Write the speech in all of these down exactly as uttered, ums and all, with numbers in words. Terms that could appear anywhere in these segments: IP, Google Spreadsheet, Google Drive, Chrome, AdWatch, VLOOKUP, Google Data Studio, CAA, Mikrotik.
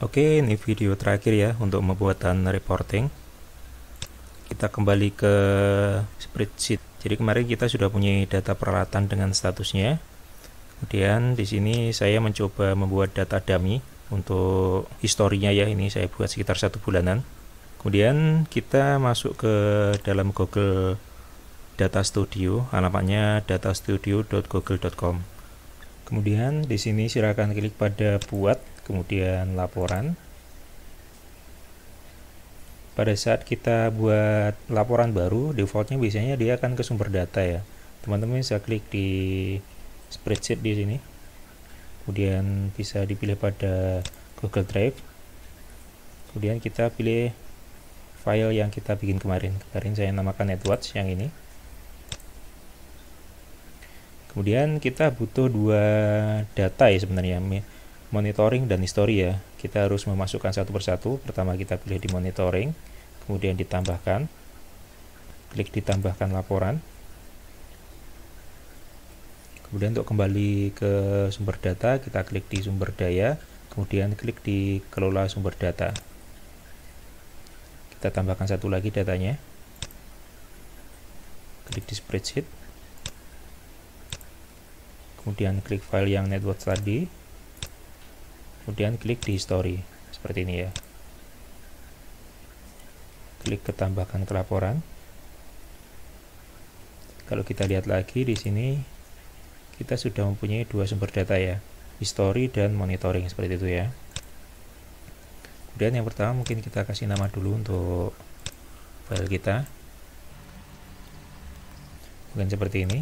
Oke, ini video terakhir ya untuk pembuatan reporting. Kita kembali ke spreadsheet. Jadi kemarin kita sudah punya data peralatan dengan statusnya. Kemudian di sini saya mencoba membuat data dummy untuk historinya ya. Ini saya buat sekitar satu bulanan. Kemudian kita masuk ke dalam Google Data Studio. Alamatnya data studio dot google dot com. Kemudian di sini silakan klik pada buat, kemudian laporan. Pada saat kita buat laporan baru, defaultnya biasanya dia akan ke sumber data ya. Teman-teman bisa klik di spreadsheet di sini, kemudian bisa dipilih pada Google Drive. Kemudian kita pilih file yang kita bikin kemarin. Kemarin saya namakan AdWatch yang ini. Kemudian kita butuh dua data ya sebenarnya, monitoring dan history ya. Kita harus memasukkan satu persatu. Pertama kita pilih di monitoring, kemudian ditambahkan, klik ditambahkan laporan. Kemudian untuk kembali ke sumber data, kita klik di sumber daya, kemudian klik di kelola sumber data. Kita tambahkan satu lagi datanya, klik di spreadsheet, kemudian klik file yang network tadi, kemudian klik di history seperti ini ya. Klik ke tambahkan ke laporan. Kalau kita lihat lagi di sini, kita sudah mempunyai dua sumber data ya, history dan monitoring seperti itu ya. Kemudian yang pertama mungkin kita kasih nama dulu untuk file kita, bukan seperti ini.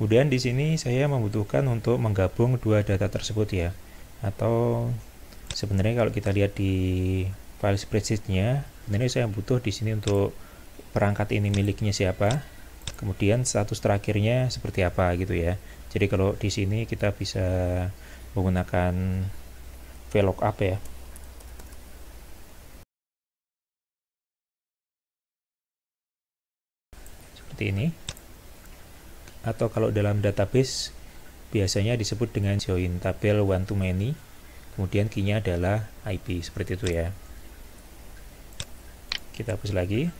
Kemudian di sini saya membutuhkan untuk menggabung dua data tersebut ya. Atau sebenarnya kalau kita lihat di file spreadsheetnya, sebenarnya saya butuh di sini untuk perangkat ini miliknya siapa, kemudian status terakhirnya seperti apa gitu ya. Jadi kalau di sini kita bisa menggunakan VLOOKUP ya. Seperti ini. Atau kalau dalam database biasanya disebut dengan join tabel one to many, kemudian key-nya adalah I P seperti itu ya. Kita hapus lagi.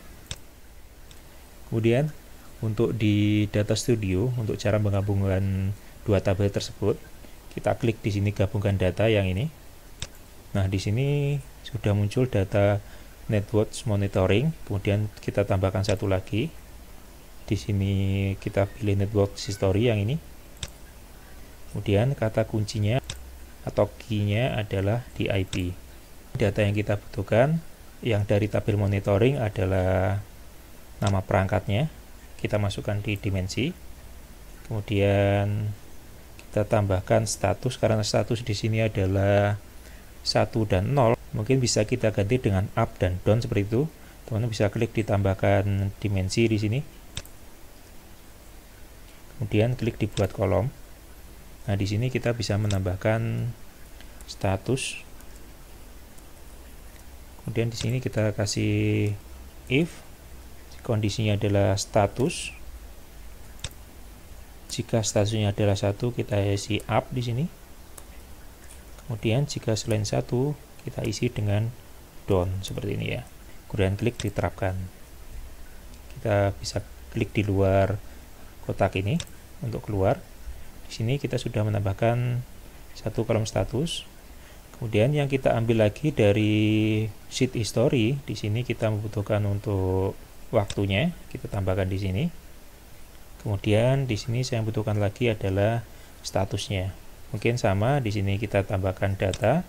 Kemudian untuk di Data Studio, untuk cara menggabungkan dua tabel tersebut, kita klik di sini gabungkan data yang ini. Nah, di sini sudah muncul data network monitoring, kemudian kita tambahkan satu lagi. Di sini kita pilih network history yang ini. Kemudian kata kuncinya atau key-nya adalah di I P. Data yang kita butuhkan yang dari tabel monitoring adalah nama perangkatnya. Kita masukkan di dimensi. Kemudian kita tambahkan status, karena status di sini adalah satu dan nol. Mungkin bisa kita ganti dengan up dan down seperti itu. Teman-teman bisa klik ditambahkan dimensi di sini. Kemudian klik dibuat kolom. Nah, di sini kita bisa menambahkan status. Kemudian di sini kita kasih if kondisinya adalah status. Jika statusnya adalah satu, kita isi up di sini. Kemudian jika selain satu, kita isi dengan down seperti ini ya. Kemudian klik diterapkan. Kita bisa klik di luar kotak ini untuk keluar. Di sini kita sudah menambahkan satu kolom status. Kemudian yang kita ambil lagi dari sheet history, di sini kita membutuhkan untuk waktunya, kita tambahkan di sini. Kemudian di sini saya butuhkan lagi adalah statusnya. Mungkin sama, di sini kita tambahkan data.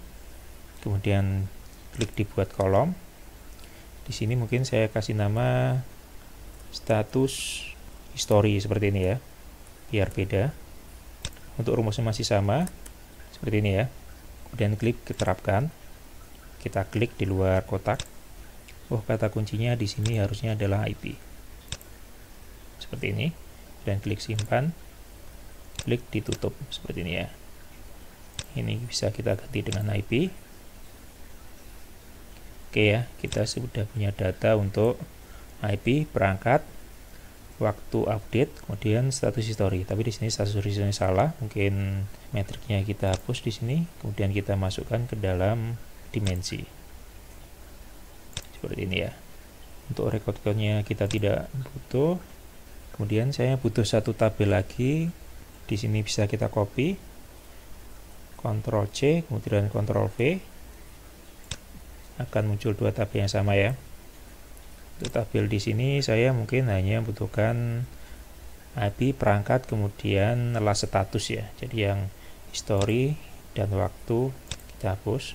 Kemudian klik dibuat kolom. Di sini mungkin saya kasih nama status history seperti ini ya. Biar beda. Untuk rumusnya masih sama seperti ini ya. Kemudian klik diterapkan. Kita klik di luar kotak. Oh, kata kuncinya di sini harusnya adalah I P. Seperti ini. Dan klik simpan. Klik ditutup seperti ini ya. Ini bisa kita ganti dengan I P. Oke ya, kita sudah punya data untuk I P, perangkat, waktu update, kemudian status history. Tapi di sini status history salah, mungkin metriknya kita hapus di sini, kemudian kita masukkan ke dalam dimensi seperti ini ya. Untuk record count-nya kita tidak butuh. Kemudian saya butuh satu tabel lagi. Di sini bisa kita copy, Ctrl C, kemudian Ctrl V. Akan muncul dua tabel yang sama ya. Untuk tabel di sini saya mungkin hanya butuhkan I P perangkat, kemudian last status ya. Jadi yang history dan waktu kita hapus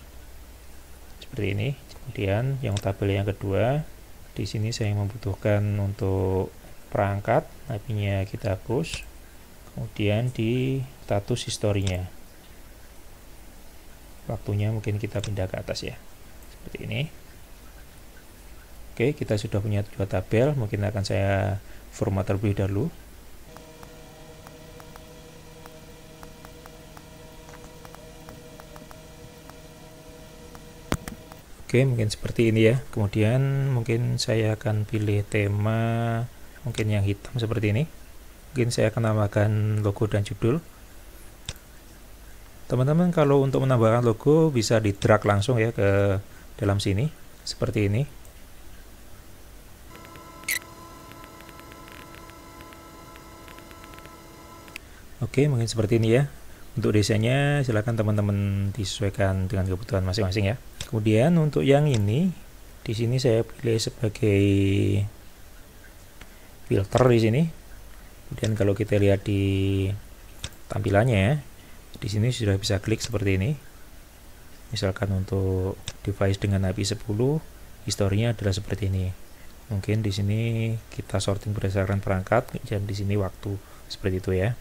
seperti ini. Kemudian yang tabel yang kedua, di sini saya membutuhkan untuk perangkat, I P-nya kita hapus, kemudian di status historinya, waktunya mungkin kita pindah ke atas ya, seperti ini. Oke, kita sudah punya dua tabel, mungkin akan saya format terlebih dahulu. Oke, mungkin seperti ini ya. Kemudian mungkin saya akan pilih tema mungkin yang hitam seperti ini. Mungkin saya akan tambahkan logo dan judul. Teman-teman, kalau untuk menambahkan logo bisa di drag langsung ya ke dalam sini seperti ini. Oke, mungkin seperti ini ya. Untuk desainnya silakan teman-teman disesuaikan dengan kebutuhan masing-masing ya. Kemudian untuk yang ini, di sini saya pilih sebagai filter di sini. Kemudian kalau kita lihat di tampilannya ya, di sini sudah bisa klik seperti ini. Misalkan untuk device dengan I P sepuluh, historinya adalah seperti ini. Mungkin di sini kita sorting berdasarkan perangkat, dan di sini waktu seperti itu ya.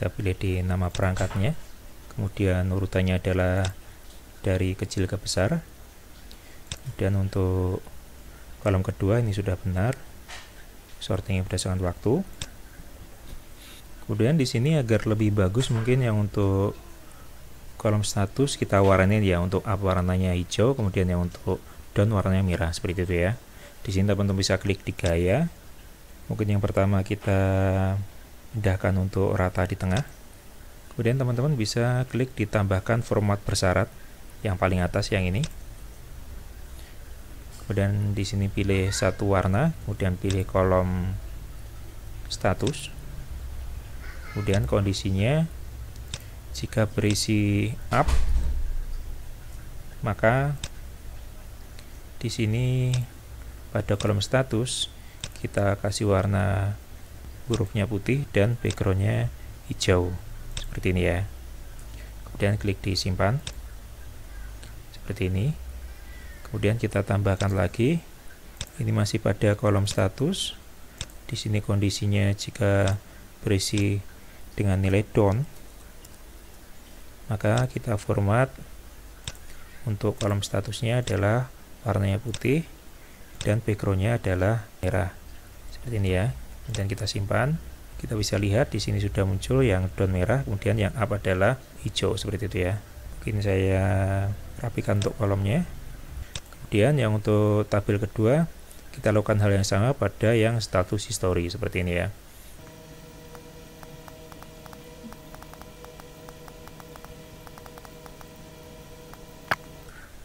Kita pilih di nama perangkatnya, kemudian urutannya adalah dari kecil ke besar. Kemudian untuk kolom kedua ini sudah benar, sortingnya berdasarkan waktu. Kemudian di sini agar lebih bagus mungkin yang untuk kolom status kita warnain ya, untuk up warnanya hijau, kemudian yang untuk down warnanya merah seperti itu ya. Di sini teman-teman bisa klik di gaya. Mungkin yang pertama kita pindahkan untuk rata di tengah. Kemudian teman-teman bisa klik ditambahkan format bersyarat yang paling atas yang ini. Kemudian di sini pilih satu warna, kemudian pilih kolom status. Kemudian kondisinya jika berisi up maka di sini pada kolom status kita kasih warna hurufnya putih dan backgroundnya hijau seperti ini ya. Kemudian klik di simpan seperti ini. Kemudian kita tambahkan lagi, ini masih pada kolom status. Di sini kondisinya jika berisi dengan nilai down maka kita format untuk kolom statusnya adalah warnanya putih dan backgroundnya adalah merah seperti ini ya. Dan kita simpan, kita bisa lihat di sini sudah muncul yang down merah, kemudian yang up adalah hijau seperti itu ya. Mungkin saya rapikan untuk kolomnya. Kemudian yang untuk tabel kedua kita lakukan hal yang sama pada yang status history seperti ini ya.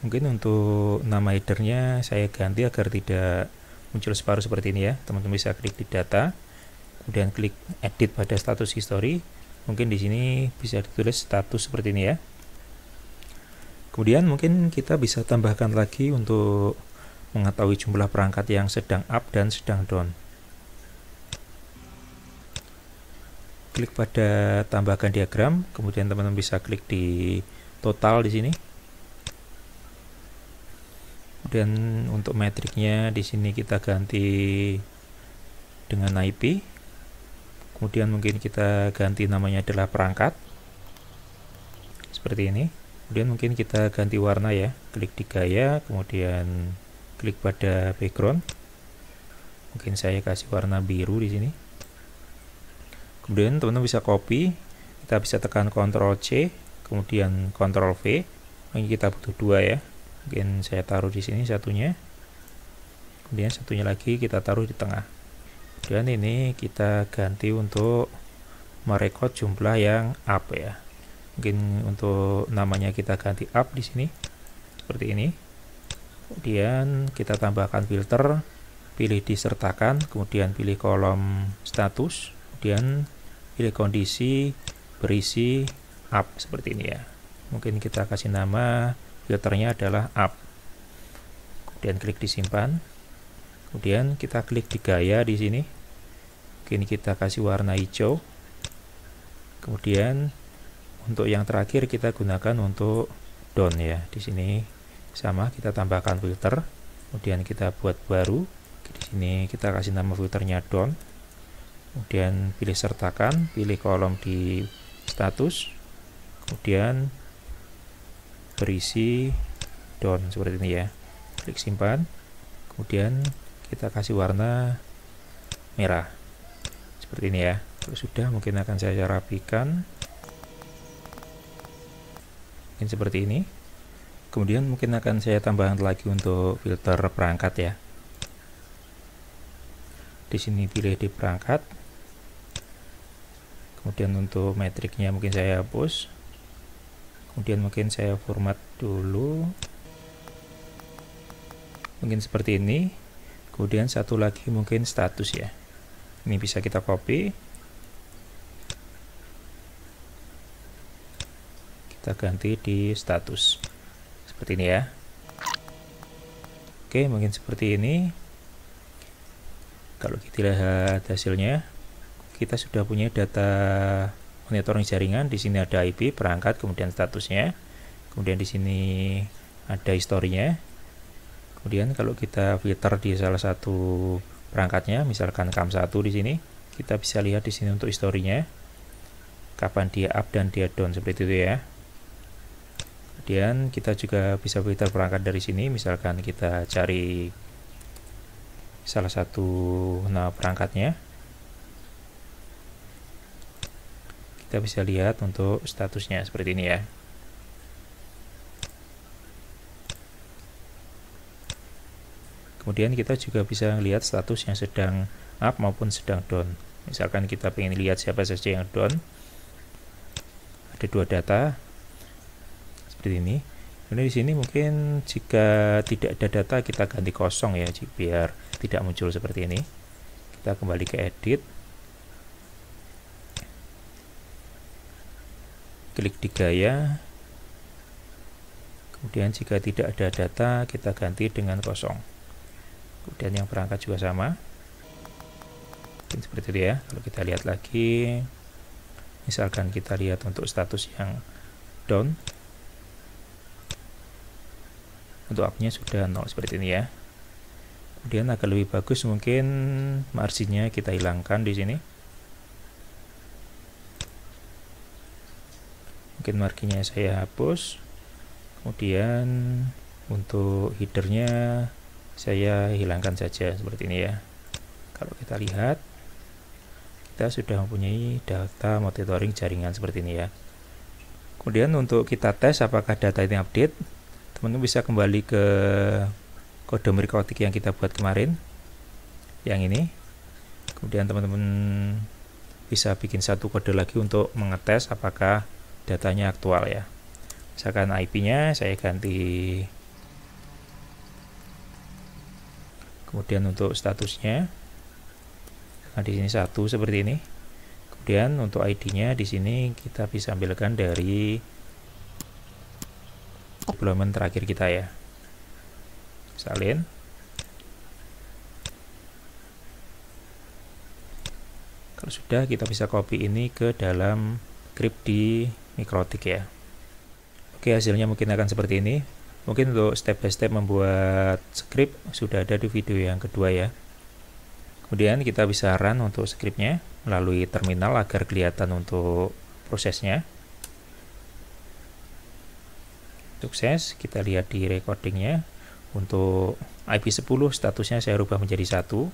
Mungkin untuk nama headernya saya ganti agar tidak muncul separuh seperti ini ya. Teman-teman bisa klik di data, kemudian klik edit pada status history. Mungkin di sini bisa ditulis status seperti ini ya. Kemudian mungkin kita bisa tambahkan lagi untuk mengetahui jumlah perangkat yang sedang up dan sedang down. Klik pada tambahkan diagram, kemudian teman-teman bisa klik di total di sini. Dan untuk metriknya di sini kita ganti dengan I P. Kemudian mungkin kita ganti namanya adalah perangkat seperti ini. Kemudian mungkin kita ganti warna ya. Klik di gaya, kemudian klik pada background. Mungkin saya kasih warna biru di sini. Kemudian teman-teman bisa copy. Kita bisa tekan Ctrl C, kemudian Ctrl V. Mungkin kita butuh dua ya. Mungkin saya taruh di sini satunya, kemudian satunya lagi kita taruh di tengah. Kemudian ini kita ganti untuk merekod jumlah yang up ya. Mungkin untuk namanya kita ganti up di sini seperti ini. Kemudian kita tambahkan filter, pilih disertakan, kemudian pilih kolom status, kemudian pilih kondisi berisi up seperti ini ya. Mungkin kita kasih nama filternya adalah up. Kemudian klik disimpan. Kemudian kita klik di gaya di sini. Mungkin kita kasih warna hijau. Kemudian untuk yang terakhir kita gunakan untuk down ya. Di sini sama, kita tambahkan filter, kemudian kita buat baru. Di sini kita kasih nama filternya down, kemudian pilih sertakan, pilih kolom di status, kemudian berisi down seperti ini ya. Klik simpan, kemudian kita kasih warna merah seperti ini ya. Kalau sudah mungkin akan saya rapikan, mungkin seperti ini. Kemudian mungkin akan saya tambahkan lagi untuk filter perangkat ya. Di sini pilih di perangkat. Kemudian untuk metriknya mungkin saya hapus. Kemudian mungkin saya format dulu. Mungkin seperti ini. Kemudian satu lagi mungkin status ya. Ini bisa kita copy. Kita ganti di status. Seperti ini ya. Oke, mungkin seperti ini. Kalau kita lihat hasilnya, kita sudah punya data monitoring jaringan. Di sini ada I P, perangkat, kemudian statusnya. Kemudian di sini ada historinya. Kemudian kalau kita filter di salah satu perangkatnya, misalkan C A M satu di sini, kita bisa lihat di sini untuk historinya. Kapan dia up dan dia down seperti itu ya. Kemudian kita juga bisa filter perangkat dari sini, misalkan kita cari salah satu nah perangkatnya. Kita bisa lihat untuk statusnya seperti ini ya. Kemudian kita juga bisa lihat status yang sedang up maupun sedang down. Misalkan kita ingin lihat siapa saja yang down. Ada dua data. Ini, ini di sini mungkin jika tidak ada data kita ganti kosong ya, biar tidak muncul seperti ini. Kita kembali ke edit, klik di gaya, kemudian jika tidak ada data kita ganti dengan kosong. Kemudian yang perangkat juga sama, mungkin seperti itu ya. Kalau kita lihat lagi, misalkan kita lihat untuk status yang down, untuk up-nya sudah nol seperti ini ya. Kemudian agak lebih bagus mungkin marginnya kita hilangkan di sini. Mungkin marginnya saya hapus. Kemudian untuk headernya saya hilangkan saja seperti ini ya. Kalau kita lihat, kita sudah mempunyai data monitoring jaringan seperti ini ya. Kemudian untuk kita tes apakah data ini update, teman-teman bisa kembali ke kode Mikrotik yang kita buat kemarin, yang ini. Kemudian teman-teman bisa bikin satu kode lagi untuk mengetes apakah datanya aktual ya. Misalkan I P-nya saya ganti. Kemudian untuk statusnya, nah di sini satu seperti ini. Kemudian untuk I D-nya di sini kita bisa ambilkan dari deployment terakhir kita ya. Salin. Kalau sudah kita bisa copy ini ke dalam script di Mikrotik ya. Oke, hasilnya mungkin akan seperti ini. Mungkin untuk step by step membuat script sudah ada di video yang kedua ya. Kemudian kita bisa run untuk scriptnya melalui terminal agar kelihatan untuk prosesnya. Sukses, kita lihat di recordingnya. Untuk I P sepuluh statusnya saya rubah menjadi satu.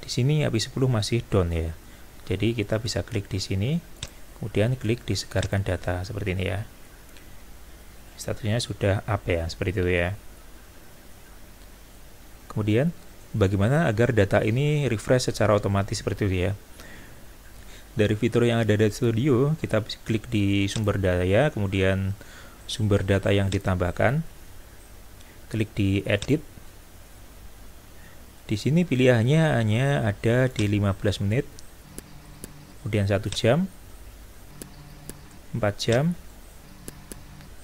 Di sini I P sepuluh masih down ya, jadi kita bisa klik di sini, kemudian klik disegarkan data seperti ini ya. Statusnya sudah up ya, seperti itu ya. Kemudian bagaimana agar data ini refresh secara otomatis seperti itu ya. Dari fitur yang ada di Studio, kita klik di sumber daya, kemudian sumber data yang ditambahkan, klik di edit. Di sini pilihannya hanya ada di lima belas menit, kemudian satu jam, empat jam,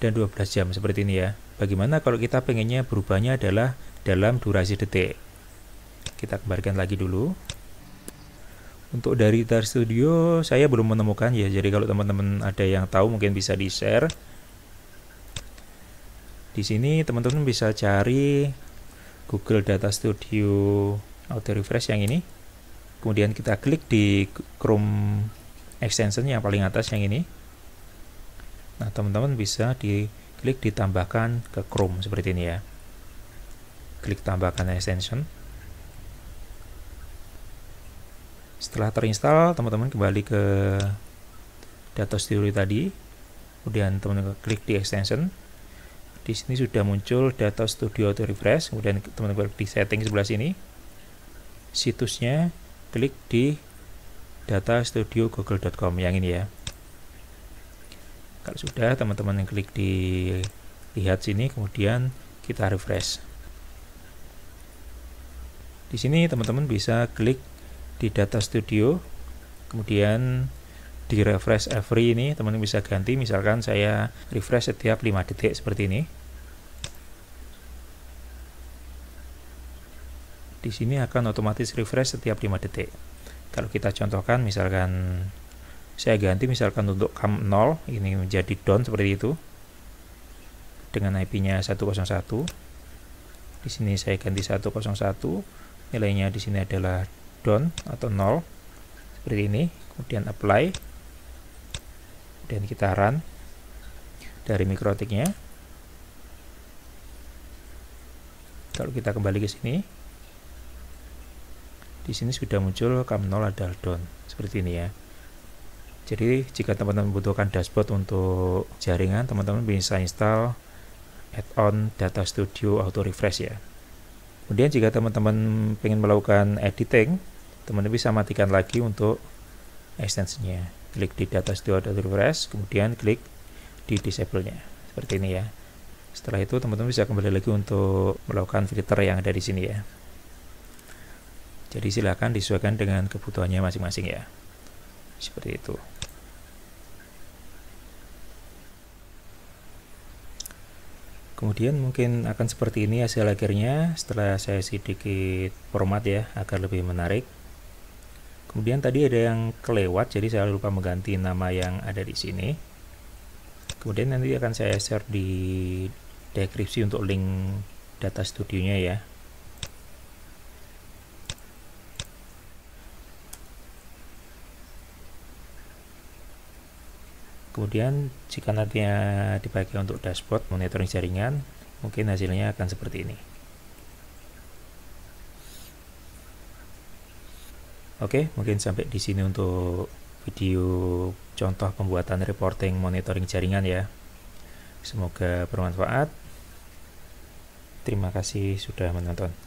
dan dua belas jam seperti ini ya. Bagaimana kalau kita pengennya berubahnya adalah dalam durasi detik. Kita kembalikan lagi dulu. Untuk dari Data Studio saya belum menemukan ya, jadi kalau teman-teman ada yang tahu mungkin bisa di-share. Di sini teman-teman bisa cari Google Data Studio auto refresh yang ini. Kemudian kita klik di Chrome extension yang paling atas yang ini. Nah, teman-teman bisa diklik ditambahkan ke Chrome seperti ini ya. Klik tambahkan extension. Setelah terinstall, teman-teman kembali ke Data Studio tadi. Kemudian teman-teman klik di extension. Di sini sudah muncul Data Studio Auto Refresh. Kemudian teman-teman klik di setting sebelah sini. Situsnya klik di data studio google dot com yang ini ya. Kalau sudah, teman-teman klik di lihat sini, kemudian kita refresh. Di sini teman-teman bisa klik di Data Studio, kemudian di refresh every ini teman-teman bisa ganti, misalkan saya refresh setiap lima detik seperti ini. Di sini akan otomatis refresh setiap lima detik. Kalau kita contohkan, misalkan saya ganti misalkan untuk cam nol ini menjadi down seperti itu dengan I P-nya seratus satu. Di sini saya ganti seratus satu, nilainya di sini adalah down atau nol seperti ini. Kemudian apply, kemudian kita run dari Mikrotiknya. Kalau kita kembali ke sini, di sini sudah muncul cam nol adalah down seperti ini ya. Jadi jika teman-teman membutuhkan dashboard untuk jaringan, teman-teman bisa install add-on Data Studio Auto Refresh ya. Kemudian jika teman-teman ingin melakukan editing, teman-teman bisa matikan lagi untuk extensionnya. Klik di Data Studio Auto Refresh, kemudian klik di disable-nya seperti ini ya. Setelah itu teman-teman bisa kembali lagi untuk melakukan filter yang ada di sini ya. Jadi silakan disesuaikan dengan kebutuhannya masing-masing ya. Seperti itu. Kemudian mungkin akan seperti ini hasil akhirnya setelah saya sedikit format ya agar lebih menarik. Kemudian tadi ada yang kelewat, jadi saya lupa mengganti nama yang ada di sini. Kemudian nanti akan saya share di deskripsi untuk link Data Studionya ya. Kemudian jika nantinya dipakai untuk dashboard monitoring jaringan, mungkin hasilnya akan seperti ini. Oke, mungkin sampai di sini untuk video contoh pembuatan reporting monitoring jaringan ya. Semoga bermanfaat. Terima kasih sudah menonton.